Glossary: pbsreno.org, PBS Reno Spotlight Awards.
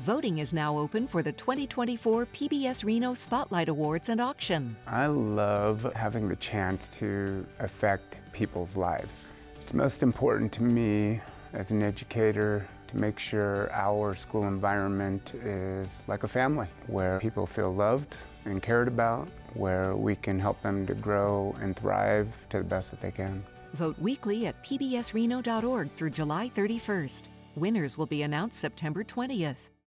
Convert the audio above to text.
Voting is now open for the 2024 PBS Reno Spotlight Awards and auction. I love having the chance to affect people's lives. It's most important to me as an educator to make sure our school environment is like a family, where people feel loved and cared about, where we can help them to grow and thrive to the best that they can. Vote weekly at pbsreno.org through July 31st. Winners will be announced September 20th.